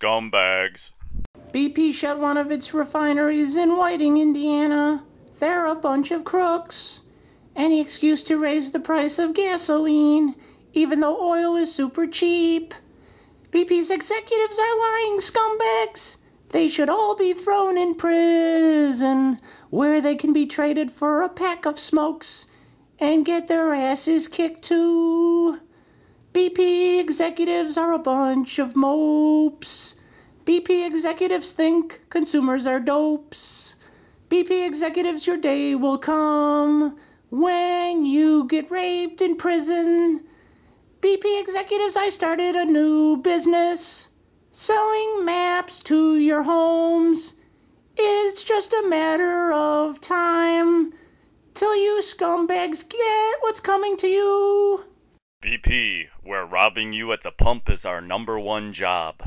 scumbags. BP shut one of its refineries in Whiting, Indiana. They're a bunch of crooks. Any excuse to raise the price of gasoline, even though oil is super cheap. BP's executives are lying scumbags. They should all be thrown in prison, where they can be traded for a pack of smokes and get their asses kicked too. BP executives are a bunch of mopes. BP executives think consumers are dopes. BP executives, your day will come when you get raped in prison. BP executives, I started a new business. Selling maps to your homes. It's just a matter of time till you scumbags get what's coming to you. BP, where robbing you at the pump is our number one job.